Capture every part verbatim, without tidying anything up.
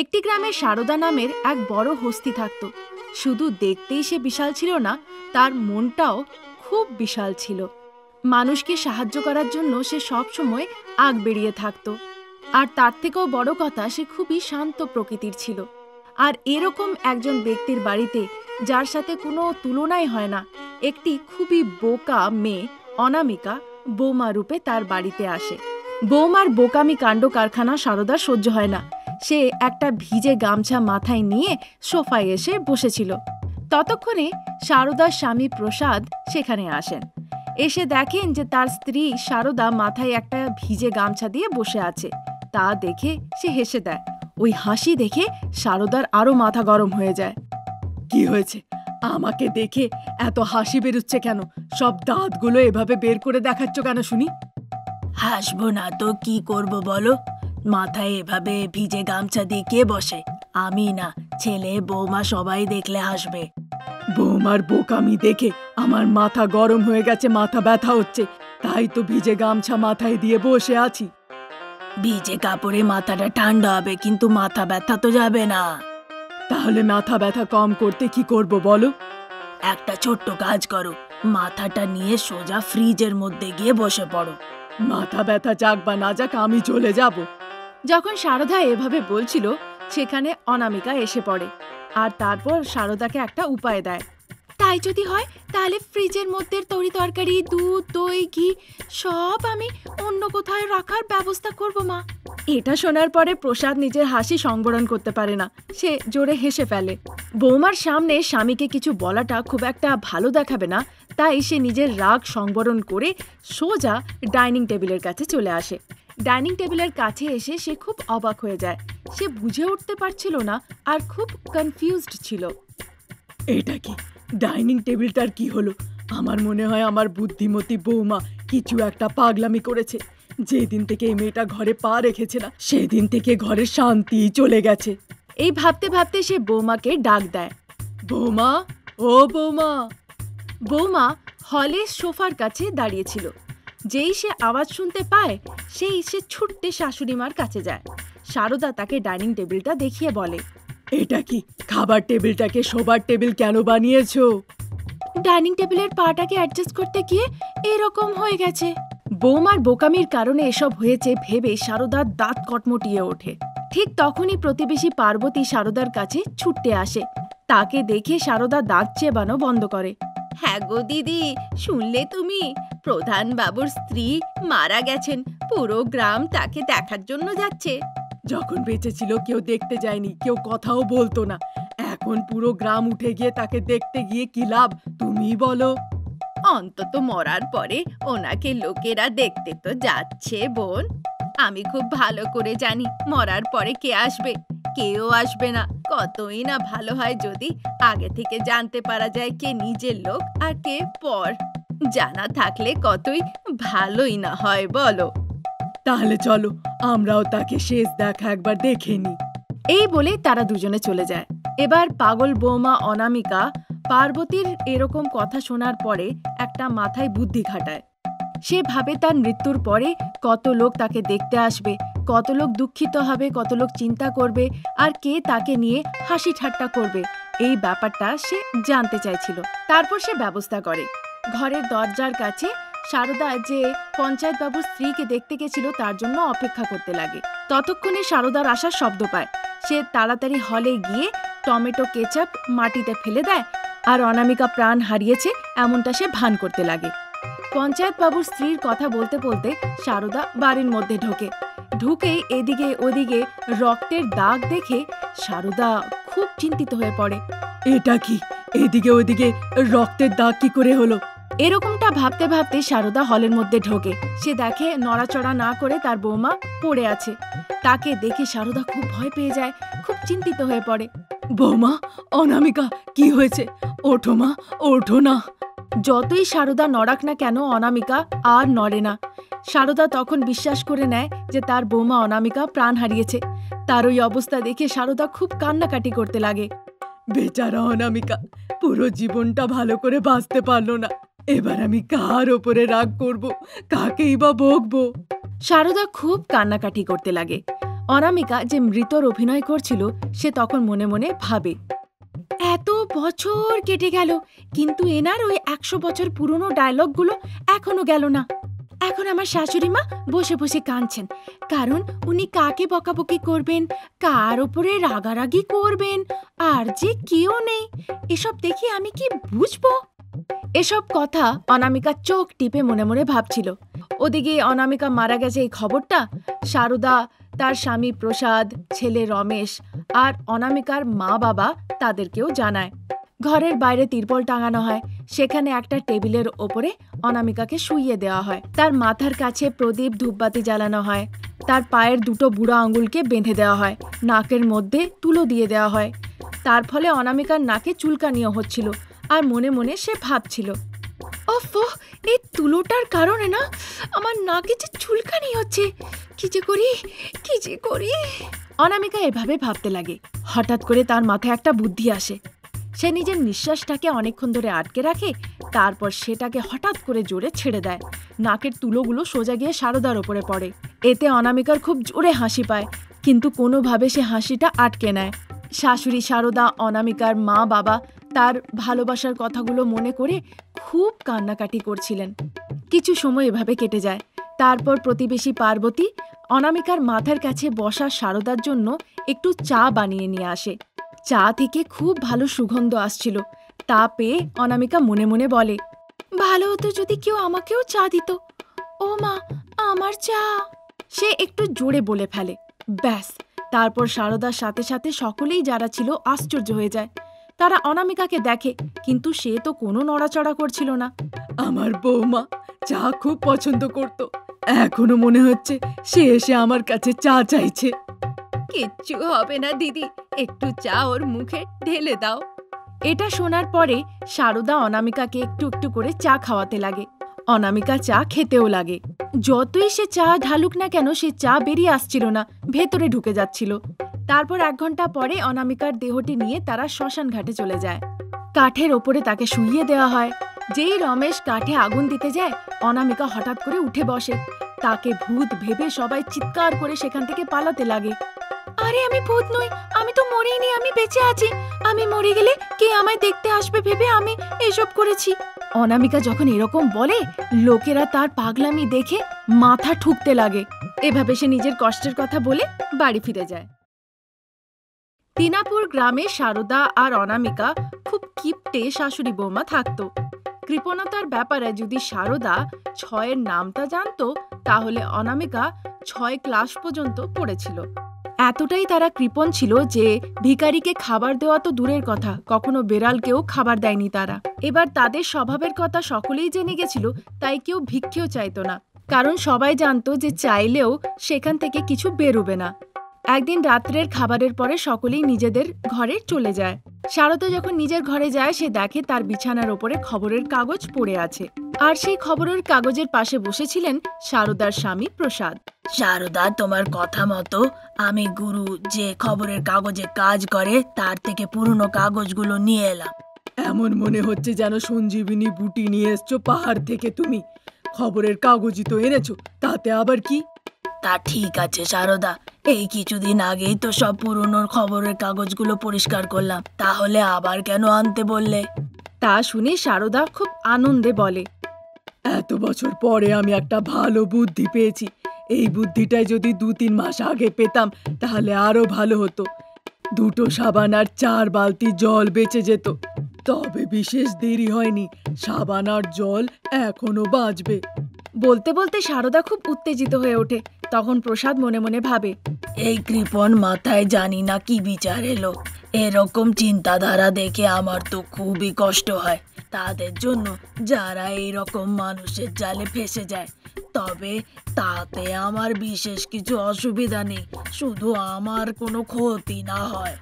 একটি গ্রামে শারদা নামের এক বড় হস্তি থাকত। শুধু দেখতেই সে বিশাল ছিল না, তার মনটাও খুব বিশাল ছিল। মানুষকে সাহায্য করার জন্য সে সবসময় আগ বেরিয়ে থাকত। আর তার থেকেও বড় কথা, সে খুবই শান্ত প্রকৃতির ছিল। আর এরকম একজন ব্যক্তির বাড়িতে, যার সাথে কোনো তুলনাই হয় না, একটি খুবই বোকা মেয়ে অনামিকা বৌমা রূপে তার বাড়িতে আসে। বৌমার বোকামি কাণ্ড কারখানা শারদার সহ্য হয় না। সে একটা ভিজে গামছা মাথায় নিয়ে সোফায় এসে বসেছিল। ততক্ষণে শারদার স্বামী প্রসাদ সেখানে আসেন। এসে দেখেন যে তার স্ত্রী শারদা মাথায় একটা ভিজে গামছা দিয়ে বসে আছে। তা দেখে সে হেসে দেয়। ওই হাসি দেখে শারদার আরও মাথা গরম হয়ে যায়। কি হয়েছে? আমাকে দেখে এত হাসি বেরোচ্ছে কেন? সব দাঁতগুলো এভাবে বের করে দেখাচ্ছ কেন শুনি? হাসবো না তো কি করবো বলো? মাথায় এভাবে ভিজে গামছা দিয়ে কে বসে? আমি না, ছেলে বৌমা সবাই দেখলে হাসবে। বৌমার বোকামি দেখে আমার মাথা গরম হয়ে গেছে, মাথা ব্যথা হচ্ছে, তাই তো ভিজে গামছা মাথায় দিয়ে বসে আছি। ভিজে কাপড়ে মাথাটা ঠান্ডা হবে, কিন্তু মাথা ব্যথা তো যাবে না। তাহলে মাথা ব্যথা কম করতে কি করব বলো? একটা ছোট্ট কাজ করো, মাথাটা নিয়ে সোজা ফ্রিজের মধ্যে গিয়ে বসে পড়ো। মাথা ব্যথা যাক বা না যাক, আমি চলে যাব। যখন শারদা এভাবে বলছিল, সেখানে অনামিকা এসে পড়ে। আর তারপর শারদাকে একটা উপায় দেয়। তাই যদি হয়, তাহলে ফ্রিজের মধ্যে তরি তরকারি, দুধ, দই, ঘি সব আমি অন্য কোথায় রাখার ব্যবস্থা করব মা। এটা শোনার পরে প্রসাদ নিজের হাসি সংবরণ করতে পারে না, সে জোরে হেসে ফেলে। বৌমার সামনে স্বামীকে কিছু বলাটা খুব একটা ভালো দেখাবে না, তাই সে নিজের রাগ সংবরণ করে সোজা ডাইনিং টেবিলের কাছে চলে আসে। ডাইনিং টেবিলের কাছে এসে সে খুব অবাক হয়ে যায়। সে বুঝে উঠতে পারছিল না আর খুব কনফিউজড ছিল। এটা কি? ডাইনিং টেবিলটার কি হলো? আমার মনে হয় আমার বুদ্ধিমতী বৌমা কিছু একটা পাগলামি করেছে। যেদিন থেকে এই মেয়েটা ঘরে পা রেখেছে না, সেদিন থেকে ঘরে শান্তি চলে গেছে। এই ভাবতে ভাবতে সে বৌমাকে ডাক দেয়। বৌমা, ও বৌমা! বৌমা হলে সোফার কাছে দাঁড়িয়েছিল। যেই সে আওয়াজ শুনতে পায়, সেই সে ছুটতে শাশুড়ি মার কাছে যায়। শারদা তাকে ডাইনিং টেবিলটা দেখিয়ে বলে, এটা কি? খাবার টেবিলটাকে শোবার টেবিল কেন বানিয়েছো? ডাইনিং টেবিলের পাটাকে অ্যাডজাস্ট করতে গিয়ে এরকম হয়ে গেছে। বৌমার বোকামির কারণে এসব হয়েছে ভেবে শারদার দাঁত কটমটিয়ে ওঠে। ঠিক তখনই প্রতিবেশী পার্বতী শারদার কাছে ছুটতে আসে। তাকে দেখে শারদা দাঁত চেবানো বন্ধ করে। হ্যাঁ গো দিদি, শুনলে তুমি? প্রধান বাবুর স্ত্রী মারা গেছেন। পুরো গ্রাম তাকে দেখার জন্য যাচ্ছে। যখন বেঁচে ছিল কেউ দেখতে যায়নি, কেউ কথাও বলতো না। এখন পুরো গ্রাম উঠে গিয়ে তাকে দেখতে গিয়ে কি লাভ, তুমি বলো? অন্তত মরার পরে ওনাকে লোকেরা দেখতে তো যাচ্ছে বোন। আমি খুব ভালো করে জানি মরার পরে কে আসবে, কেউ আসবে না। কতই না ভালো হয় যদি আগে থেকে জানতে পারা যায় কে নিজের লোক আর কে পর। জানা থাকলে কতই ভালোই না হয় বলো? তাহলে চলো আমরাও তাকে শেষ দেখা একবার দেখে নি। এই বলে তারা দুজনে চলে যায়। এবার পাগল বৌমা অনামিকা পার্বতীর এরকম কথা শোনার পরে একটা মাথায় বুদ্ধি খাটায়। সে ভাবে তার মৃত্যুর পরে কত লোক তাকে দেখতে আসবে, কত লোক দুঃখিত হবে, কত লোক চিন্তা করবে, আর কে তাকে নিয়ে হাসি ঠাট্টা করবে। এই ব্যাপারটা সে জানতে চাইছিল। তারপর সে ব্যবস্থা করে। ঘরের দরজার কাছে শারদা যে পঞ্চায়েত বাবুর স্ত্রীকে দেখতে গেছিল, তার জন্য অপেক্ষা করতে লাগে। ততক্ষণে শারদার আসার শব্দ পায়। সে তাড়াতাড়ি হলে গিয়ে টমেটো কেচাপ মাটিতে ফেলে দেয়, আর অনামিকা প্রাণ হারিয়েছে এমনটা সে ভান করতে লাগে। পঞ্চায়েত বাবুর স্ত্রীর কথা বলতে বলতে শারদা বাড়ির মধ্যে ঢোকে। ঢুকে এদিকে ওদিকে রক্তের দাগ দেখে শারদা খুব চিন্তিত হয়ে পড়ে। এটা কি? এদিকে ওদিকে রক্তের দাগ কি করে হলো? এরকমটা ভাবতে ভাবতে শারদা হলের মধ্যে ঢোকে। সে দেখে নড়াচড়া না করে তার বৌমা পড়ে আছে। তাকে দেখে শারদা খুব ভয় পেয়ে যায়, খুব চিন্তিত হয়ে পড়ে। বৌমা! অনামিকা! কি হয়েছে? ওঠো মা, ওঠো না! যতই শারদা নড়াক না কেন, অনামিকা আর নড়ে না। শারদা তখন বিশ্বাস করে নেয় যে তার বৌমা অনামিকা প্রাণ হারিয়েছে। তার ওই অবস্থা দেখে শারদা খুব কান্নাকাটি করতে লাগে। বেচারা অনামিকা পুরো জীবনটা ভালো করে বাঁচতে পারলো না। এবার আমি কার ওপরে রাগ করব, কাকেই বা বকবো? শারদা খুব কান্নাকাটি করতে লাগে। অনামিকা যে মৃতর অভিনয় করছিল সে তখন মনে মনে ভাবে, এত বছর কেটে গেল কিন্তু এনার ওই একশো বছর পুরনো ডায়লগগুলো এখনো গেল না। এখন আমার শাশুড়ি মা বসে বসে কাঁদছেন, কারণ উনি কাকে বকাবকি করবেন, কার ওপরে রাগারাগি করবেন, আর যে কেউ নেই। এসব দেখি আমি কি বুঝবো? এসব কথা অনামিকা চোখ টিপে মনে মনে ভাবছিল। ওদিকে অনামিকা মারা গেছে এই খবরটা সারদা, তার স্বামী প্রসাদ, ছেলে রমেশ আর অনামিকার মা বাবা তাদেরকেও জানায়। ঘরের বাইরে তিরপল টাঙানো হয়, সেখানে একটা টেবিলের ওপরে অনামিকাকে শুইয়ে দেওয়া হয়। তার মাথার কাছে প্রদীপ ধূপবাতি জ্বালানো হয়, তার পায়ের দুটো বুড়ো আঙুলকে বেঁধে দেওয়া হয়, নাকের মধ্যে তুলো দিয়ে দেওয়া হয়। তার ফলে অনামিকার নাকে চুলকানিও হচ্ছিল আর মনে মনে সে ভাবছিল, ওফো এই তুলোটার কারণে না আমার নাকে যে চুলকানি হচ্ছে, কি যে করি কি যে করি। অনামিকা এভাবে ভাবতে লাগে। হঠাৎ করে তার মাথায় একটা বুদ্ধি আসে। সে নিজের নিঃশ্বাসটাকে অনেকক্ষণ ধরে আটকে রাখে, তারপর সেটাকে হঠাৎ করে জোরে ছেড়ে দেয়। নাকের তুলোগুলো সোজা গিয়ে সারদার ওপরে পড়ে। এতে অনামিকার খুব জোরে হাসি পায়, কিন্তু কোনোভাবে সে হাসিটা আটকে নেয়। শাশুড়ি সারদা, অনামিকার মা বাবা তার ভালোবাসার কথাগুলো মনে করে খুব কান্নাকাটি করছিলেন। কিছু সময় এভাবে কেটে যায়। তারপর প্রতিবেশী পার্বতী অনামিকার মাথার কাছে বসা সারদার জন্য একটু চা বানিয়ে নিয়ে আসে। চা থেকে খুব ভালো সুগন্ধ আসছিল। তা পেয়ে অনামিকা মনে মনে বলে, ভালো হতো যদি কেউ আমাকেও চা দিত। ও মা, আমার চা! সে একটু জোরে বলে ফেলে। ব্যাস, তারপর সারদার সাথে সাথে সকলেই যারা ছিল আশ্চর্য হয়ে যায়। তারা অনামিকাকে দেখে, কিন্তু সে তো কোনো নড়াচড়া করছিল না। আমার বৌমা চা খুব পছন্দ করত, এখনো মনে হচ্ছে সে এসে আমার কাছে চা চাইছে। কিচ্ছু হবে না দিদি, একটু চা ওর মুখে ঢেলে দাও। এটা শোনার পরে সারদা অনামিকাকে একটু একটু করে চা খাওয়াতে লাগে। অনামিকা চা খেতেও লাগে। যতই সে চা ঢালুক না কেন সে চা বেরিয়ে আসছিল না, ভেতরে ঢুকে যাচ্ছিল। তারপর এক ঘন্টা পরে অনামিকার দেহটি নিয়ে তারা শ্মশান ঘাটে চলে যায়। কাঠের ওপরে তাকে শুইয়ে দেওয়া হয়। যেই রমেশ কাঠে আগুন দিতে যায়, অনামিকা হঠাৎ করে উঠে বসে। তাকে ভূত ভেবে সবাই চিৎকার করে সেখান থেকে পালাতে লাগে। আরে আমি ভূত নই, আমি তো মরিনি, আমি বেঁচে আছি। আমি মরে গেলে কে আমায় দেখতে আসবে ভেবে আমি এসব করেছি। অনামিকা যখন এরকম বলে, লোকেরা তার পাগলামি দেখে মাথা ঠুকতে লাগে। এভাবে সে নিজের কষ্টের কথা বলে বাড়ি ফিরে যায়। তিনাপুর গ্রামে সারদা আর অনামিকা খুব কিপটে শাশুড়ি বৌমা থাকত। কৃপণতার ব্যাপারে যদি সারদা ছয়ের নামটা জানত, তাহলে অনামিকা ছয় ক্লাস পর্যন্ত পড়েছিল। এতটাই তারা কৃপণ ছিল যে ভিখারিকে খাবার দেওয়া তো দূরের কথা, কখনো বেড়ালকেও খাবার দেয়নি তারা। এবার তাদের স্বভাবের কথা সকলেই জেনে গেছিল, তাই কেউ ভিক্ষেও চাইত না, কারণ সবাই জানত যে চাইলেও সেখান থেকে কিছু বেরোবে না। একদিন রাত্রের খাবারের পরে সকলেই নিজেদের ঘরে চলে যায়। সারদা যখন নিজের ঘরে যায়, সে দেখে তার বিছানার ওপরে খবরের কাগজ পড়ে আছে, আর সেই খবরের কাগজের পাশে বসেছিলেন সারদার স্বামী প্রসাদ। সারদা, তোমার কথা মতো আমি গুরু যে খবরের কাগজে কাজ করে তার থেকে পুরনো কাগজগুলো নিয়ে এলাম। এমন মনে হচ্ছে যেন সঞ্জীবিনী বুটি নিয়ে এসছো পাহাড় থেকে। তুমি খবরের কাগজই তো এনেছো, তাতে আবার কি? তা ঠিক আছে সারদা, এই কিছুদিন আগেই তো সব পুরনো খবরের কাগজগুলো পরিষ্কার করলাম, তাহলে আবার কেন আনতে বললে? তা শুনে সারদা খুব আনন্দে বলে, এত বছর পরে আমি একটা ভালো বুদ্ধি পেয়েছি। এই বুদ্ধিটাই যদি দু তিন মাস আগে পেতাম তাহলে আরো ভালো হতো। দুটো সাবান আর চার বালতি জল বেঁচে যেত। তবে বিশেষ দেরি হয়নি, সাবান আর জল এখনো বাঁচবে। বলতে বলতে সারদা খুব উত্তেজিত হয়ে ওঠে। তখন প্রসাদ মনে মনে ভাবে, এই কৃপণ মাথায় জানি না কি বিচার এলো। এরকম চিন্তাধারা দেখে আমার তো খুবই কষ্ট হয় তাদের জন্য, যারা এইরকম মানুষের জালে ফেসে যায়। তবে তাতে আমার বিশেষ কিছু অসুবিধা নেই, শুধু আমার কোনো ক্ষতি না হয়।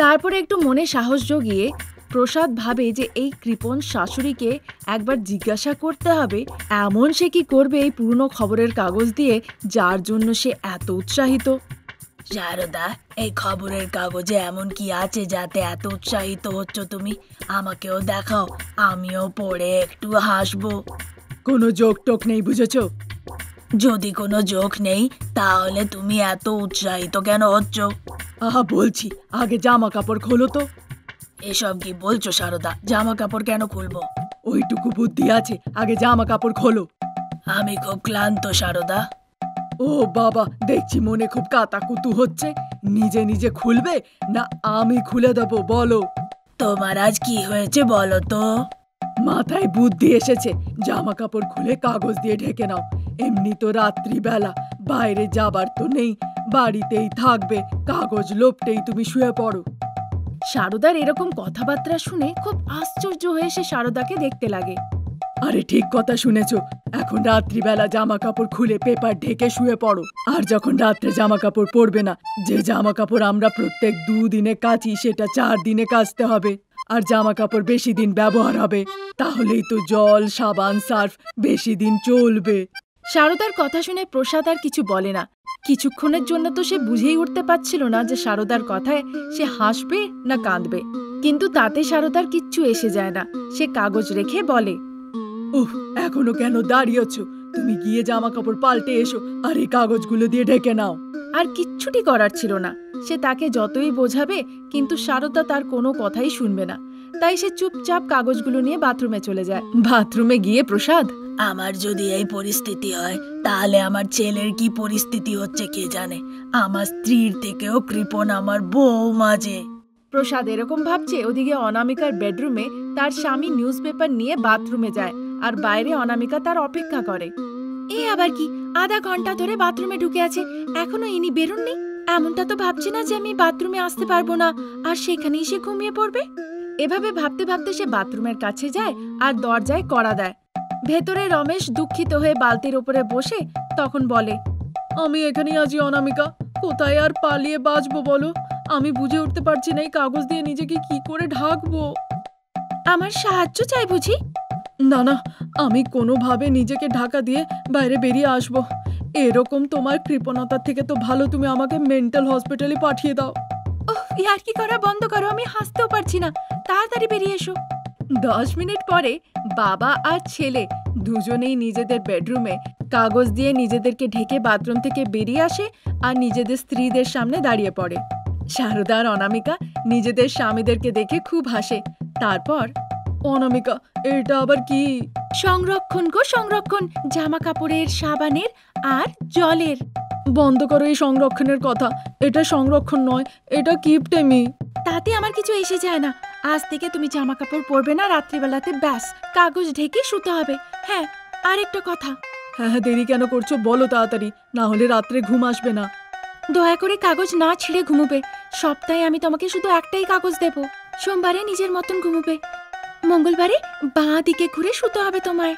তারপরে একটু মনে সাহস জগিয়ে প্রসাদ ভাবে যে এই কৃপণ শাশুড়িকে একবার জিজ্ঞাসা করতে হবে, এমন সে কি করবে এই পুরনো খবরের কাগজ দিয়ে যার জন্য সে এত উৎসাহিত। সারদা, এই খবরের কাগজে এমন কি আছে যাতে এত উৎসাহিত হচ্ছ তুমি? আমাকেও দেখাও, আমিও পড়ে একটু হাসবো। কোনো জোক টোক নেই, বুঝেছো? যদি কোনো জোক নেই তাহলে তুমি এত উৎসাহিত কেন হচ্ছ? আহা বলছি, আগে জামা কাপড় খোলো তো। এসব কি বলছো শারদা? জামা কাপড় কেন খুলবো? ওইটুকু বুদ্ধি আছে, আগে জামা কাপড় খোলো। আমি খুব ক্লান্ত শারদা। ও বাবা, দেখছি মনে খুব কাটাকুতু হচ্ছে। নিজে নিজে খুলবে না আমি খুলে দেবো? বলো তোমার আজ কি হয়েছে বলো তো। মাথায় বুদ্ধি এসেছে, জামা কাপড় খুলে কাগজ দিয়ে ঢেকে নাও। এমনি তো রাত্রিবেলা বাইরে যাবার তো নেই, বাড়িতেই থাকবে, কাগজ লোপটেই তুমি শুয়ে পড়ো। শারদার এরকম কথাবার্তা শুনে খুব আশ্চর্য হয়ে সে শারদাকে দেখতে লাগে। আরে ঠিক কথা শুনেছ, এখন রাত্রিবেলা জামা কাপড় খুলে পেপার ঢেকে শুয়ে পড়ো। আর যখন রাত্রে জামা কাপড় পরবে না, যে জামা কাপড় আমরা প্রত্যেক দুদিনে কাচি সেটা চার দিনে কাচতে হবে। আর জামা কাপড় বেশি দিন ব্যবহার হবে, তাহলেই তো জল সাবান সার্ফ বেশি দিন চলবে। শারদার কথা শুনে প্রসাদ আর কিছু বলে না। কিছুক্ষণের জন্য তো সে বুঝেই উঠতে পারছিল না যে শারদার কথায় সে হাসবে না কাঁদবে, কিন্তু তাতে শারদার কিচ্ছু এসে যায় না। সে কাগজ রেখে বলে, ওহ এখনো কেন দাঁড়িয়েছো? তুমি গিয়ে জামা কাপড় পাল্টে এসো আর এই কাগজগুলো দিয়ে ঢেকে নাও। আর কিচ্ছুটি করার ছিল না। সে তাকে যতই বোঝাবে কিন্তু শারদা তার কোনো কথাই শুনবে না, তাই সে চুপচাপ কাগজগুলো নিয়ে বাথরুমে চলে যায়। বাথরুমে গিয়ে প্রসাদ, আমার যদি এই পরিস্থিতি হয় তাহলে আমার ছেলের কি পরিস্থিতি হচ্ছে কে জানে, আমার স্ত্রীর থেকেও কৃপণ আমার বৌমা যে। প্রসাদ এরকম ভাবছে, ওদিকে অনামিকার বেডরুমে তার স্বামী নিউজ পেপার নিয়ে বাথরুমে যায় আর বাইরে অনামিকা তার অপেক্ষা করে। এ আবার কি, আধা ঘন্টা ধরে বাথরুমে ঢুকে আছে, এখনো ইনি বেরোননি। এমনটা তো ভাবছে না যে আমি বাথরুমে আসতে পারবো না আর সেখানেই সে ঘুমিয়ে পড়বে। এভাবে ভাবতে ভাবতে সে বাথরুমের কাছে যায় আর দরজায় কড়া দেয়। ভেতরে রমেশ দুঃখিত হয়ে বালতির উপরে বসে তখন বলে, আমি এখানেই আছি অনামিকা, কোথায় আর পালিয়ে বাঁচবো বলো। আমি বুঝে উঠতে পারছি না এই কাগজ দিয়ে নিজেকে কি করে ঢাকবো। আমার সাহায্য চাই বুঝি? না না, আমি কোনোভাবে নিজেকে ঢাকা দিয়ে বাইরে বেরিয়ে আসবো। এরকম তোমার কৃপণতার থেকে তো ভালো তুমি আমাকে মেন্টাল হসপিটালে পাঠিয়ে দাও। ওহ ইয়ার কি করা বন্ধ করো, আমি হাসতেও পারছি না, তাড়াতাড়ি বেরিয়ে এসো। দশ মিনিট পরে বাবা আর ছেলে দুজনেই নিজেদের বেডরুমে কাগজ দিয়ে নিজেদেরকে ঢেকে বাথরুম থেকে বেরিয়ে আসে আর নিজেদের স্ত্রীদের সামনে দাঁড়িয়ে পড়ে। শারদা আর অনামিকা নিজেদের স্বামীদেরকে দেখে খুব হাসে। তারপর, অনামিকা এটা আবার কি? সংরক্ষণ গো সংরক্ষণ, জামা কাপড়ের, সাবানের আর জলের। বন্ধ করো এই সংরক্ষণের কথা, এটা সংরক্ষণ নয়, এটা কিপটেমি। তাতে আমার কিছু এসে যায় না, আজ থেকে তুমি জামা কাপড় পরবে না রাত্রিবেলাতে, ব্যাস কাগজ ঢেকে শুতে হবে। হ্যাঁ আর একটা কথা। হ্যাঁ হ্যাঁ দেরি কেন করছো, বলো তাড়াতাড়ি, না হলে রাত্রে ঘুম আসবে না। দয়া করে কাগজ না ছিঁড়ে ঘুমোবে, সপ্তাহে আমি তোমাকে শুধু একটাই কাগজ দেবো, সোমবারে নিজের মতন ঘুমোবে, মঙ্গলবারে বাঁ দিকে ঘুরে শুতে হবে তোমায়,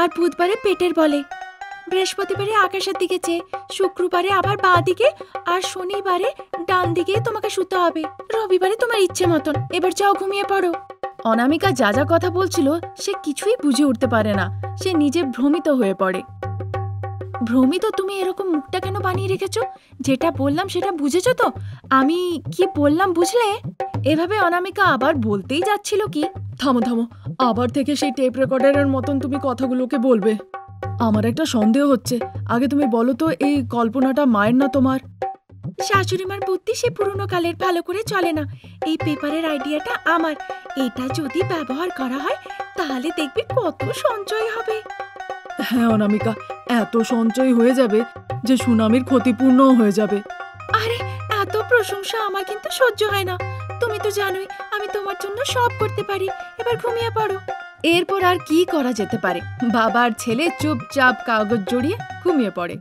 আর বুধবারে পেটের বলে, বৃহস্পতিবারে আকাশের দিকে চেয়ে, শুক্রবারে আবার বাঁ দিকে, আর শনিবারে ডান দিকে তোমাকে শুতে হবে, রবিবারে তোমার ইচ্ছে মতন। এবার যাও ঘুমিয়ে পড়ো। অনামিকা যা যা কথা বলছিল সে কিছুই বুঝে উঠতে পারে না, সে নিজে ভ্রমিত হয়ে পড়ে। ভ্রমিত তুমি এরকম মুখটা কেন বানিয়ে রেখেছো? যেটা বললাম সেটা বুঝেছো তো? আমি কি বললাম বুঝলে? এভাবে অনামিকা আবার বলতেই যাচ্ছিল কি, থামো থামো, আবার থেকে সেই টেপ রেকর্ডারের মতন তুমি কথাগুলোকে বলবে। আমার একটা সন্দেহ হচ্ছে, আগে তুমি বলো তো এই কল্পনাটা মায়ের না তোমার? শাশুড়ি মার বুদ্ধি সে পুরনো কালের, ভালো করে চলে না। এই পেপারের আইডিয়াটা আমার, এটা যদি ব্যবহার করা হয় তাহলে দেখবে কত সঞ্চয় হবে। হ্যাঁ অনামিকা, এত সঞ্চয় হয়ে যাবে যে সুনামির ক্ষতিপূর্ণ হয়ে যাবে। আরে এত প্রশংসা আমার কিন্তু সহ্য হয় না, তুমি তো জানোই আমি তোমার জন্য সব করতে পারি, এবার ঘুমিয়ে পড়ো। এরপর আর কি করা যেতে পারে? বাবা আর ছেলে চুপচাপ কাগজ জড়িয়ে ঘুমিয়ে পড়ে।